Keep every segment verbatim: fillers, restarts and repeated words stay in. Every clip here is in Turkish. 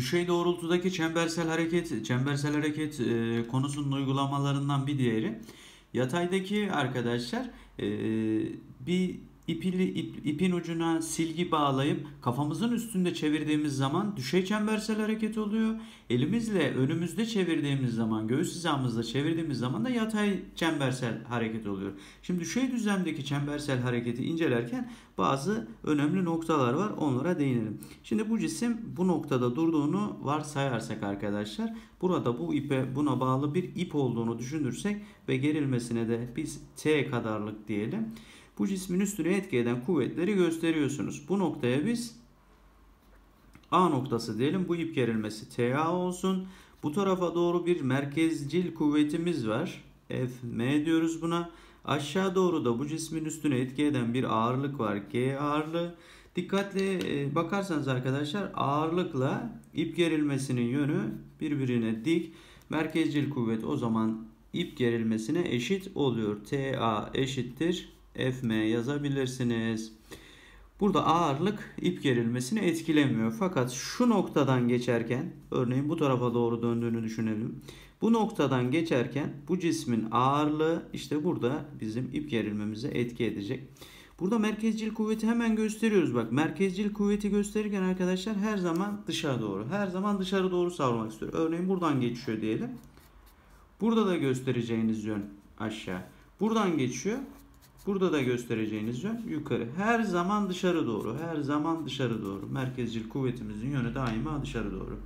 Düşey doğrultudaki çembersel hareket, çembersel hareket e, konusunun uygulamalarından bir diğeri. Yataydaki arkadaşlar e, bir ipili, ip, ipin ucuna silgi bağlayıp kafamızın üstünde çevirdiğimiz zaman düşey çembersel hareket oluyor. Elimizle önümüzde çevirdiğimiz zaman, göğüs hizamızla çevirdiğimiz zaman da yatay çembersel hareket oluyor. Şimdi düşey düzlemdeki çembersel hareketi incelerken bazı önemli noktalar var, onlara değinelim. Şimdi bu cisim bu noktada durduğunu varsayarsak arkadaşlar, burada bu ipe, buna bağlı bir ip olduğunu düşünürsek ve gerilmesine de biz T kadarlık diyelim. Bu cismin üstüne etki eden kuvvetleri gösteriyorsunuz. Bu noktaya biz A noktası diyelim. Bu ip gerilmesi T A olsun. Bu tarafa doğru bir merkezcil kuvvetimiz var. F M diyoruz buna. Aşağı doğru da bu cismin üstüne etki eden bir ağırlık var. G ağırlığı. Dikkatli bakarsanız arkadaşlar, ağırlıkla ip gerilmesinin yönü birbirine dik. Merkezcil kuvvet o zaman ip gerilmesine eşit oluyor. T A eşittir F M yazabilirsiniz. Burada ağırlık ip gerilmesini etkilemiyor. Fakat şu noktadan geçerken, örneğin bu tarafa doğru döndüğünü düşünelim. Bu noktadan geçerken bu cismin ağırlığı işte burada bizim ip gerilmemize etki edecek. Burada merkezcil kuvveti hemen gösteriyoruz. Bak, merkezcil kuvveti gösterirken arkadaşlar her zaman dışarı doğru, her zaman dışarı doğru savrulmak istiyor. Örneğin buradan geçiyor diyelim. Burada da göstereceğiniz yön aşağı. Buradan geçiyor. Burada da göstereceğiniz yön yukarı. Her zaman dışarı doğru. Her zaman dışarı doğru. Merkezcil kuvvetimizin yönü daima dışarı doğru.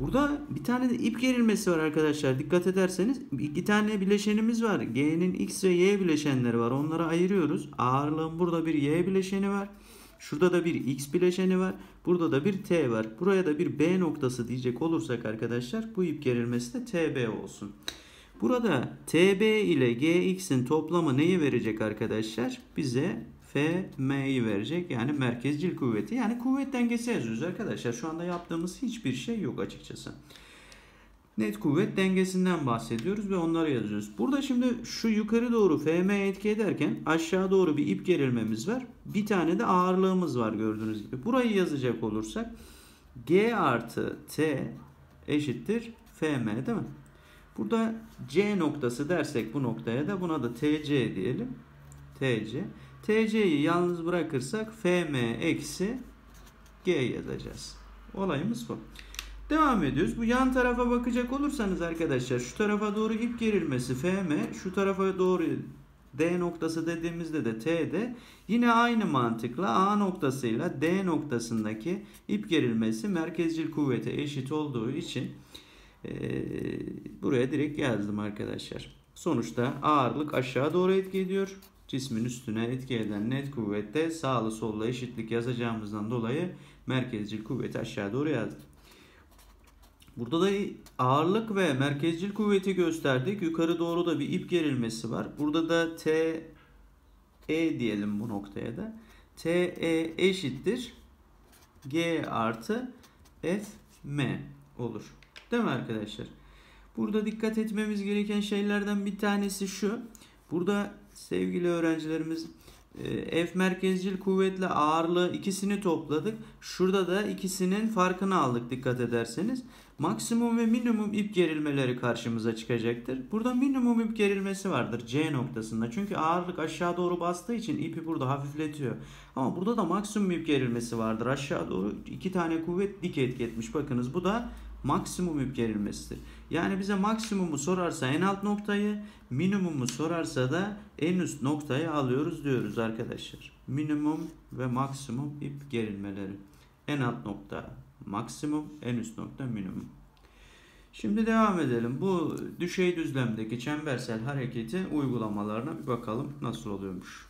Burada bir tane de ip gerilmesi var arkadaşlar. Dikkat ederseniz iki tane bileşenimiz var. G'nin X ve Y bileşenleri var. Onları ayırıyoruz. Ağırlığın burada bir Y bileşeni var. Şurada da bir X bileşeni var. Burada da bir T var. Buraya da bir B noktası diyecek olursak arkadaşlar, bu ip gerilmesi de T B olsun. Burada T B ile G X'in toplamı neyi verecek arkadaşlar? Bize F M'yi verecek. Yani merkezcil kuvveti. Yani kuvvet dengesi yazıyoruz arkadaşlar. Şu anda yaptığımız hiçbir şey yok açıkçası. Net kuvvet dengesinden bahsediyoruz ve onları yazıyoruz. Burada şimdi şu yukarı doğru F M'ye etki ederken aşağı doğru bir ip gerilmemiz var. Bir tane de ağırlığımız var gördüğünüz gibi. Burayı yazacak olursak G artı T eşittir F M, değil mi? Burada C noktası dersek bu noktaya da, buna da T C diyelim. T C. T C'yi yalnız bırakırsak F M eksi G yazacağız. Olayımız bu. Devam ediyoruz. Bu yan tarafa bakacak olursanız arkadaşlar, şu tarafa doğru ip gerilmesi F M, şu tarafa doğru D noktası dediğimizde de T'de yine aynı mantıkla A noktasıyla D noktasındaki ip gerilmesi merkezcil kuvvete eşit olduğu için buraya direkt yazdım arkadaşlar. Sonuçta ağırlık aşağı doğru etki ediyor. Cismin üstüne etki eden net kuvvette sağlı solla eşitlik yazacağımızdan dolayı merkezcil kuvveti aşağı doğru yazdım. Burada da ağırlık ve merkezcil kuvveti gösterdik. Yukarı doğru da bir ip gerilmesi var. Burada da T E diyelim bu noktaya da. T E eşittir G artı F M olur. Değil mi arkadaşlar? Burada dikkat etmemiz gereken şeylerden bir tanesi şu. Burada sevgili öğrencilerimiz F merkezcil kuvvetle ağırlığı ikisini topladık. Şurada da ikisinin farkını aldık dikkat ederseniz. Maksimum ve minimum ip gerilmeleri karşımıza çıkacaktır. Burada minimum ip gerilmesi vardır C noktasında. Çünkü ağırlık aşağı doğru bastığı için ipi burada hafifletiyor. Ama burada da maksimum ip gerilmesi vardır. Aşağı doğru iki tane kuvvet dik etki etmiş. Bakınız bu da maksimum ip gerilmesidir. Yani bize maksimumu sorarsa en alt noktayı, minimumu sorarsa da en üst noktayı alıyoruz diyoruz arkadaşlar. Minimum ve maksimum ip gerilmeleri. En alt nokta maksimum, en üst nokta minimum. Şimdi devam edelim. Bu düşey düzlemdeki çembersel hareketi uygulamalarına bir bakalım nasıl oluyormuş.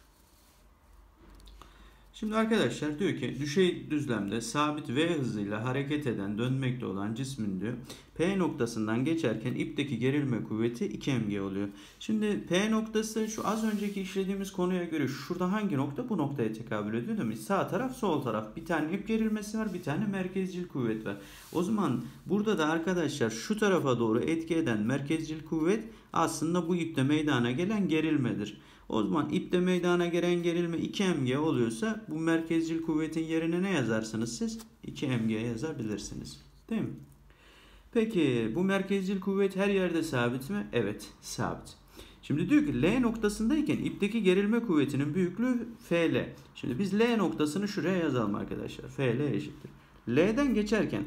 Şimdi arkadaşlar diyor ki düşey düzlemde sabit V hızıyla hareket eden dönmekte olan cismin diyor P noktasından geçerken ipteki gerilme kuvveti iki M G oluyor. Şimdi P noktası şu az önceki işlediğimiz konuya göre şurada hangi nokta? Bu noktaya tekabül ediyor değil mi? Sağ taraf, sol taraf. Bir tane ip gerilmesi var, bir tane merkezcil kuvvet var. O zaman burada da arkadaşlar şu tarafa doğru etki eden merkezcil kuvvet aslında bu ipte meydana gelen gerilmedir. O zaman ipte meydana gelen gerilme iki M G oluyorsa bu merkezcil kuvvetin yerine ne yazarsınız siz? iki M G yazabilirsiniz. Değil mi? Peki bu merkezcil kuvvet her yerde sabit mi? Evet, sabit. Şimdi diyor ki L noktasındayken ipteki gerilme kuvvetinin büyüklüğü F L. Şimdi biz L noktasını şuraya yazalım arkadaşlar. F L eşittir. L'den geçerken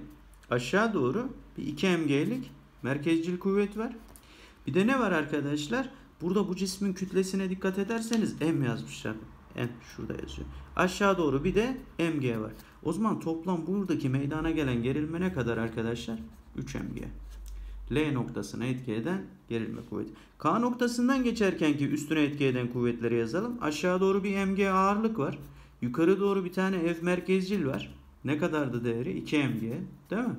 aşağı doğru bir iki emgelik merkezcil kuvvet var. Bir de ne var arkadaşlar? Burada bu cismin kütlesine dikkat ederseniz M yazmışlar. M şurada yazıyor. Aşağı doğru bir de M G var. O zaman toplam buradaki meydana gelen gerilme ne kadar arkadaşlar? üç emge. L noktasına etki eden gerilme kuvveti. K noktasından geçerken ki üstüne etki eden kuvvetleri yazalım. Aşağı doğru bir M G ağırlık var. Yukarı doğru bir tane F merkezcil var. Ne kadardı değeri? iki emge. Değil mi?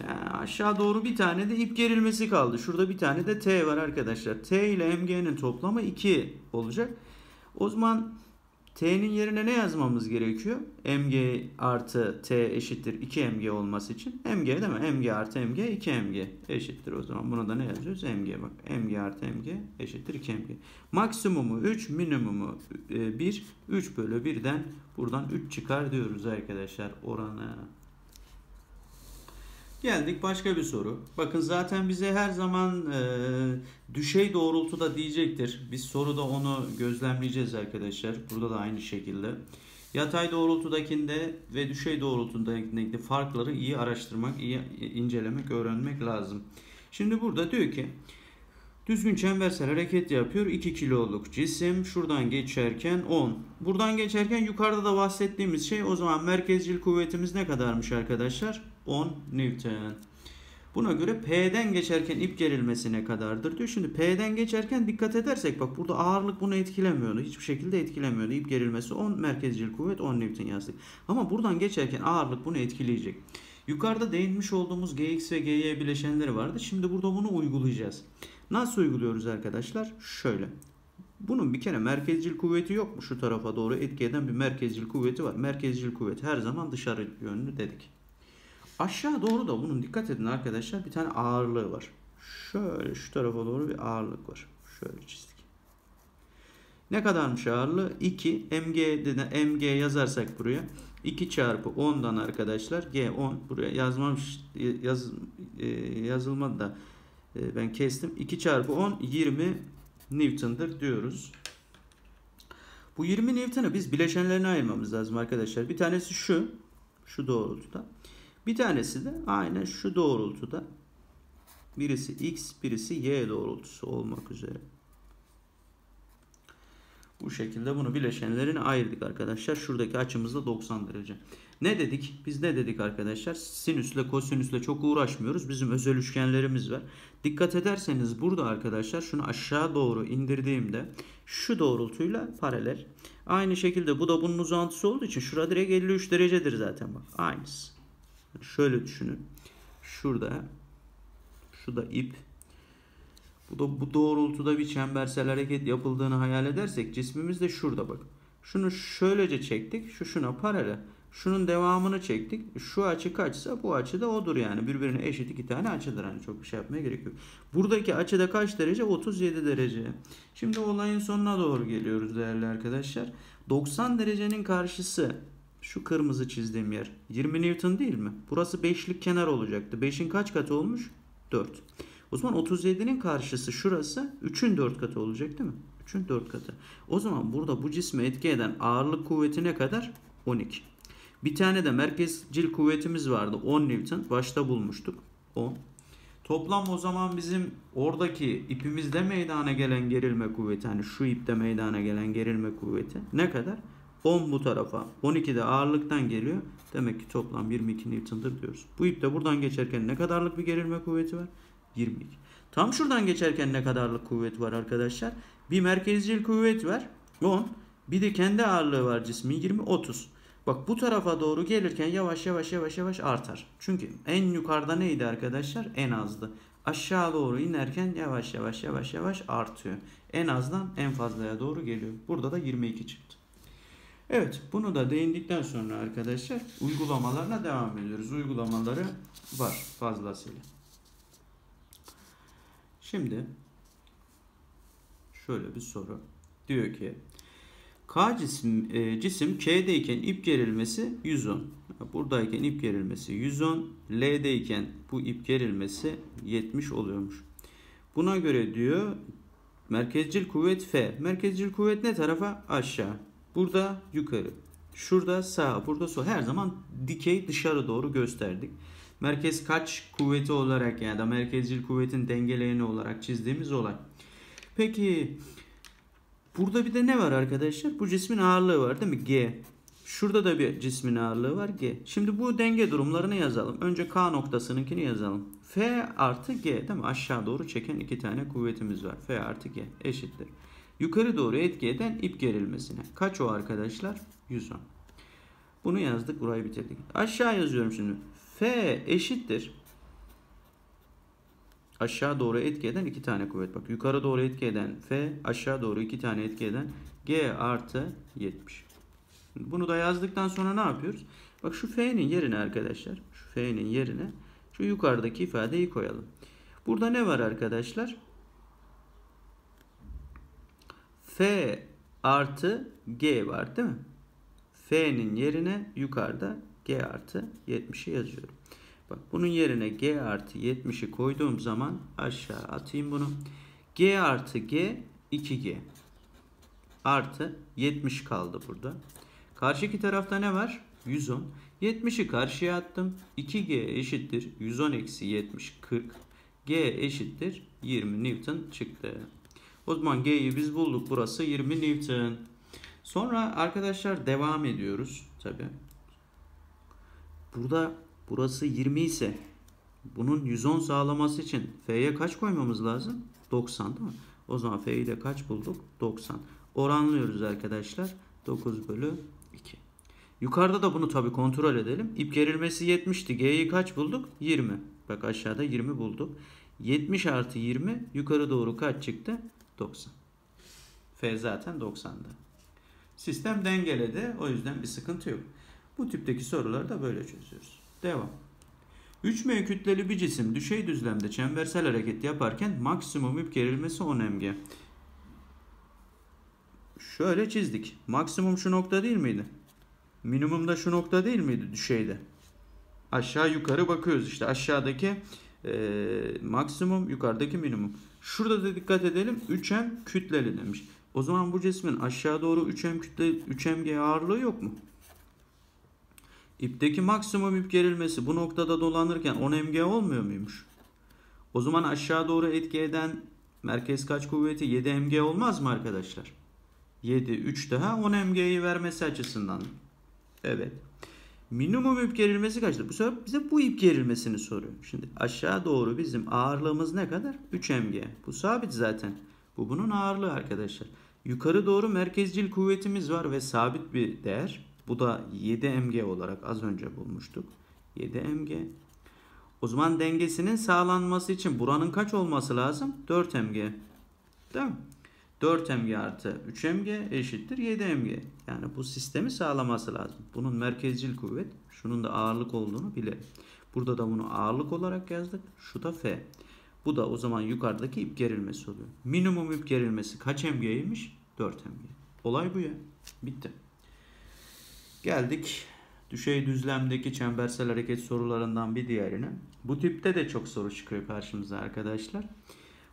Yani aşağı doğru bir tane de ip gerilmesi kaldı. Şurada bir tane de T var arkadaşlar. T ile M G'nin toplamı iki olacak. O zaman T'nin yerine ne yazmamız gerekiyor? M G artı T eşittir iki emge olması için. M G değil mi? M G artı M G iki emge eşittir o zaman. Buna da ne yazıyoruz? M G bak. M G artı M G eşittir iki emge. Maksimumu üç, minimumu bir. üç bölü birden buradan üç çıkar diyoruz arkadaşlar oranı. Geldik başka bir soru. Bakın zaten bize her zaman e, düşey doğrultuda diyecektir. Biz soruda onu gözlemleyeceğiz arkadaşlar. Burada da aynı şekilde. Yatay doğrultudakinde ve düşey doğrultudakinde farkları iyi araştırmak, iyi incelemek, öğrenmek lazım. Şimdi burada diyor ki düzgün çembersel hareket yapıyor. iki kiloluk cisim. Şuradan geçerken on. Buradan geçerken yukarıda da bahsettiğimiz şey, o zaman merkezcil kuvvetimiz ne kadarmış arkadaşlar? on newton. Buna göre P'den geçerken ip gerilmesine kadardır diyor. Şimdi P'den geçerken dikkat edersek bak burada ağırlık bunu etkilemiyordu. Hiçbir şekilde etkilemiyordu. İp gerilmesi on, merkezcil kuvvet on newton yazdık. Ama buradan geçerken ağırlık bunu etkileyecek. Yukarıda değinmiş olduğumuz G X ve G Y bileşenleri vardı. Şimdi burada bunu uygulayacağız. Nasıl uyguluyoruz arkadaşlar? Şöyle. Bunun bir kere merkezcil kuvveti yok mu? Şu tarafa doğru etki eden bir merkezcil kuvveti var. Merkezcil kuvvet her zaman dışarı yönlü dedik. Aşağı doğru da bunun dikkat edin arkadaşlar bir tane ağırlığı var. Şöyle şu tarafa doğru bir ağırlık var. Şöyle çizdik. Ne kadarmış ağırlığı? iki. M G, M G yazarsak buraya. iki çarpı ondan arkadaşlar. G on. Buraya yazmamış, yaz, yazılmadı da ben kestim. iki çarpı on yirmi newton'dır diyoruz. Bu yirmi newton'ı biz bileşenlerine ayırmamız lazım arkadaşlar. Bir tanesi şu. Şu doğrultuda. Bir tanesi de aynen şu doğrultuda. Birisi X, birisi Y doğrultusu olmak üzere. Bu şekilde bunu bileşenlerine ayırdık arkadaşlar. Şuradaki açımız da doksan derece. Ne dedik? Biz ne dedik arkadaşlar? Sinüsle, kosinüsle çok uğraşmıyoruz. Bizim özel üçgenlerimiz var. Dikkat ederseniz burada arkadaşlar şunu aşağı doğru indirdiğimde şu doğrultuyla paralel. Aynı şekilde bu da bunun uzantısı olduğu için şurada direkt elli üç derecedir zaten bak. Aynısı. Şöyle düşünün. Şurada şu da ip. Bu da bu doğrultuda bir çembersel hareket yapıldığını hayal edersek cismimiz de şurada bak. Şunu şöylece çektik. Şu şuna paralel. Şunun devamını çektik. Şu açı kaçsa bu açı da odur yani. Birbirine eşit iki tane açıdır. Hani çok bir şey yapmaya gerek yok. Buradaki açıda kaç derece? otuz yedi derece. Şimdi olayın sonuna doğru geliyoruz değerli arkadaşlar. doksan derecenin karşısı. Şu kırmızı çizdiğim yer yirmi newton değil mi? Burası beşlik kenar olacaktı. beşin kaç katı olmuş? dört. O zaman otuz yedinin karşısı şurası üçün dört katı olacak değil mi? üçün dört katı. O zaman burada bu cisme etki eden ağırlık kuvveti ne kadar? on iki. Bir tane de merkezcil kuvvetimiz vardı. on newton. Başta bulmuştuk. on. Toplam o zaman bizim oradaki ipimizde meydana gelen gerilme kuvveti. Hani şu ipte meydana gelen gerilme kuvveti ne kadar? on bu tarafa. on iki de ağırlıktan geliyor. Demek ki toplam yirmi iki newton'dır diyoruz. Bu ip de buradan geçerken ne kadarlık bir gerilme kuvveti var? yirmi iki. Tam şuradan geçerken ne kadarlık kuvvet var arkadaşlar? Bir merkezcil kuvvet var. on. Bir de kendi ağırlığı var cismin. yirmi otuz. Bak bu tarafa doğru gelirken yavaş yavaş yavaş yavaş artar. Çünkü en yukarıda neydi arkadaşlar? En azdı. Aşağı doğru inerken yavaş yavaş yavaş yavaş artıyor. En azdan en fazlaya doğru geliyor. Burada da yirmi iki çıktı. Evet, bunu da değindikten sonra arkadaşlar uygulamalarına devam ediyoruz. Uygulamaları var fazlasıyla. Şimdi şöyle bir soru. Diyor ki K cisim, e, cisim C'deyken ip gerilmesi yüz on. Buradayken ip gerilmesi yüz on. L'deyken bu ip gerilmesi yetmiş oluyormuş. Buna göre diyor merkezcil kuvvet F. Merkezcil kuvvet ne tarafa? Aşağı. Burada yukarı. Şurada sağ, burada sol. Her zaman dikey dışarı doğru gösterdik. Merkez kaç kuvveti olarak ya da merkezcil kuvvetin dengeleyeni olarak çizdiğimiz olay. Peki burada bir de ne var arkadaşlar? Bu cismin ağırlığı var değil mi? G. Şurada da bir cismin ağırlığı var. G. Şimdi bu denge durumlarını yazalım. Önce K noktasınınkini yazalım. F artı G değil mi? Aşağı doğru çeken iki tane kuvvetimiz var. F artı G eşittir. Yukarı doğru etki eden ip gerilmesine. Kaç o arkadaşlar? yüz on. Bunu yazdık. Burayı bitirdik. Aşağı yazıyorum şimdi. F eşittir. Aşağı doğru etki eden iki tane kuvvet. Bak yukarı doğru etki eden F, aşağı doğru iki tane etki eden G artı yetmiş. Bunu da yazdıktan sonra ne yapıyoruz? Bak şu F'nin yerine arkadaşlar. Şu F'nin yerine şu yukarıdaki ifadeyi koyalım. Burada ne var arkadaşlar? F artı G var değil mi? F'nin yerine yukarıda G artı yetmişi yazıyorum. Bak bunun yerine G artı yetmişi koyduğum zaman aşağı atayım bunu. G artı G iki G artı yetmiş kaldı burada. Karşıki tarafta ne var? yüz on. yetmişi karşıya attım. iki G eşittir yüz on eksi yetmiş kırk. G eşittir yirmi Newton çıktı. O zaman G'yi biz bulduk. Burası yirmi Newton. Sonra arkadaşlar devam ediyoruz. Tabii. Burada burası yirmi ise bunun yüz on sağlaması için F'ye kaç koymamız lazım? doksan değil mi? O zaman F'yi de kaç bulduk? doksan. Oranlıyoruz arkadaşlar. dokuz bölü iki. Yukarıda da bunu tabii kontrol edelim. İp gerilmesi yetmişti. G'yi kaç bulduk? yirmi. Bak aşağıda yirmi bulduk. yetmiş artı yirmi yukarı doğru kaç çıktı? doksan. F zaten doksandı. Sistem dengeledi. O yüzden bir sıkıntı yok. Bu tipteki soruları da böyle çözüyoruz. Devam. üç M kütleli bir cisim düşey düzlemde çembersel hareket yaparken maksimum ip gerilmesi on M G. Şöyle çizdik. Maksimum şu nokta değil miydi? Minimum da şu nokta değil miydi düşeyde? Aşağı yukarı bakıyoruz işte. Aşağıdaki e, maksimum, yukarıdaki minimum. Şurada da dikkat edelim. üç M kütleli demiş. O zaman bu cismin aşağı doğru üç M kütle, üç M G ağırlığı yok mu? İpteki maksimum ip gerilmesi bu noktada dolanırken on M G olmuyor muymuş? O zaman aşağı doğru etki eden merkez kaç kuvveti yedi M G olmaz mı arkadaşlar? yedi, üç daha on M G'yi vermesi açısından. Evet. Minimum ip gerilmesi kaçtır? Bu sefer bize bu ip gerilmesini soruyor. Şimdi aşağı doğru bizim ağırlığımız ne kadar? üç M G. Bu sabit zaten. Bu bunun ağırlığı arkadaşlar. Yukarı doğru merkezcil kuvvetimiz var ve sabit bir değer. Bu da yedi M G olarak az önce bulmuştuk. yedi M G. O zaman dengesinin sağlanması için buranın kaç olması lazım? dört M G. Değil mi? dört M G artı üç M G eşittir yedi M G. Yani bu sistemi sağlaması lazım. Bunun merkezcil kuvvet, şunun da ağırlık olduğunu bile. Burada da bunu ağırlık olarak yazdık. Şu da F. Bu da o zaman yukarıdaki ip gerilmesi oluyor. Minimum ip gerilmesi kaç M G'ymiş? dört M G. Olay bu ya. Bitti. Geldik düşey düzlemdeki çembersel hareket sorularından bir diğerine. Bu tipte de çok soru çıkıyor karşımıza arkadaşlar.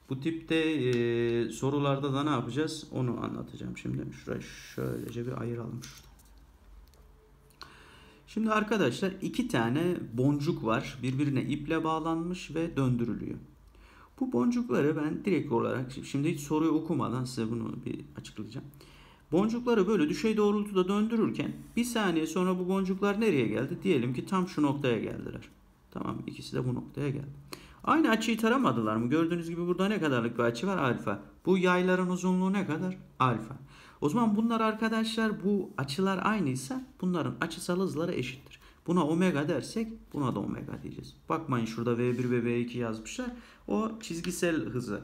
Bu tipte e, sorularda da ne yapacağız onu anlatacağım şimdi. Şurayı şöylece bir ayıralım şurada. Şimdi arkadaşlar iki tane boncuk var. Birbirine iple bağlanmış ve döndürülüyor. Bu boncukları ben direkt olarak şimdi hiç soruyu okumadan size bunu bir açıklayacağım. Boncukları böyle düşey doğrultuda döndürürken bir saniye sonra bu boncuklar nereye geldi? Diyelim ki tam şu noktaya geldiler. Tamam, ikisi de bu noktaya geldi. Aynı açıyı taramadılar mı? Gördüğünüz gibi burada ne kadarlık bir açı var? Alfa. Bu yayların uzunluğu ne kadar? Alfa. O zaman bunlar arkadaşlar, bu açılar aynıysa bunların açısal hızları eşittir. Buna omega dersek buna da omega diyeceğiz. Bakmayın şurada V bir ve V iki yazmışlar. O çizgisel hızı.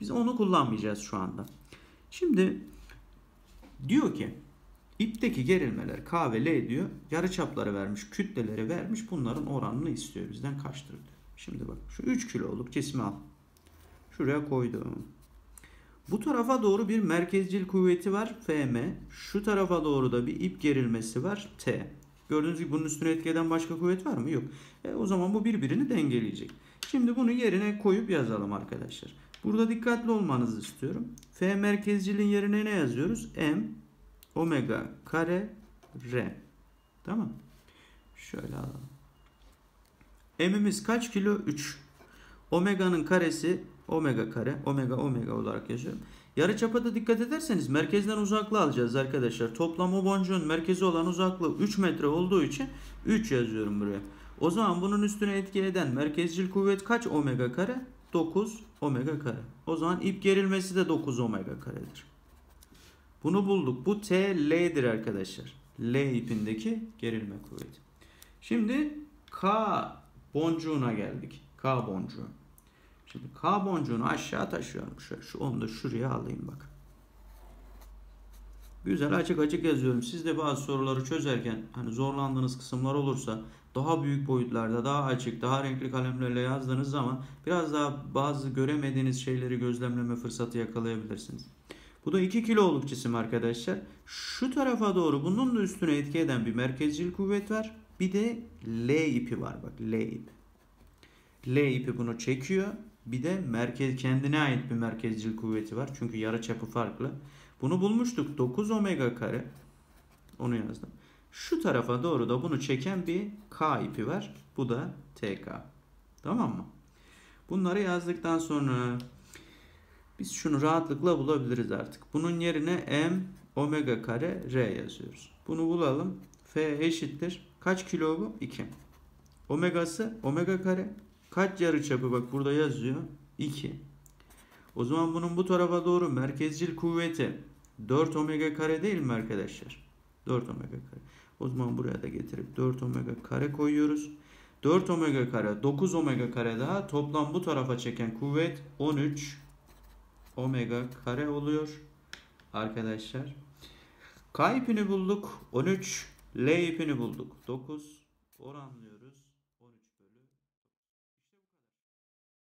Biz onu kullanmayacağız şu anda. Şimdi diyor ki ipteki gerilmeler K ve L diyor. Yarıçapları vermiş, kütleleri vermiş. Bunların oranını istiyor bizden kaçtır diyor. Şimdi bak şu üç kiloluk cismi al. Şuraya koydum. Bu tarafa doğru bir merkezcil kuvveti var F M. Şu tarafa doğru da bir ip gerilmesi var T. Gördüğünüz gibi bunun üstüne etki eden başka kuvvet var mı? Yok. E, o zaman bu birbirini dengeleyecek. Şimdi bunu yerine koyup yazalım arkadaşlar. Burada dikkatli olmanızı istiyorum. F merkezcilin yerine ne yazıyoruz? M omega kare R. Tamam. Şöyle alalım. M'imiz kaç kilo? üç. Omega'nın karesi omega kare. Omega omega olarak yazıyorum. Yarıçapa da dikkat ederseniz merkezden uzaklığı alacağız arkadaşlar. Toplam o boncuğun merkezi olan uzaklığı üç metre olduğu için üç yazıyorum buraya. O zaman bunun üstüne etki eden merkezcil kuvvet kaç omega kare? dokuz omega kare. O zaman ip gerilmesi de dokuz omega karedir. Bunu bulduk. Bu T L'dir arkadaşlar. L ipindeki gerilme kuvveti. Şimdi K boncuğuna geldik. K boncuğu. Şimdi K boncuğunu aşağı taşıyorum. Şöyle, şu, onu da şuraya alayım bak. Güzel açık açık yazıyorum. Siz de bazı soruları çözerken hani zorlandığınız kısımlar olursa daha büyük boyutlarda, daha açık, daha renkli kalemlerle yazdığınız zaman biraz daha bazı göremediğiniz şeyleri gözlemleme fırsatı yakalayabilirsiniz. Bu da iki kiloluk cisim arkadaşlar. Şu tarafa doğru bunun da üstüne etki eden bir merkezcil kuvvet var. Bir de L ipi var bak. L ipi. L ipi bunu çekiyor. Bir de merkez kendine ait bir merkezcil kuvveti var. Çünkü yarıçapı farklı. Bunu bulmuştuk. dokuz omega kare. Onu yazdım. Şu tarafa doğru da bunu çeken bir K ipi var. Bu da T K. Tamam mı? Bunları yazdıktan sonra biz şunu rahatlıkla bulabiliriz artık. Bunun yerine M omega kare R yazıyoruz. Bunu bulalım. F eşittir. Kaç kilo bu? iki. Omegası omega kare. Kaç yarıçapı? Bak burada yazıyor. iki. O zaman bunun bu tarafa doğru merkezcil kuvveti dört omega kare değil mi arkadaşlar? dört omega kare. O zaman buraya da getirip dört omega kare koyuyoruz. dört omega kare, dokuz omega kare daha. Toplam bu tarafa çeken kuvvet on üç omega kare oluyor. Arkadaşlar. K ipini bulduk. on üç. L ipini bulduk. dokuz. Oranlıyoruz.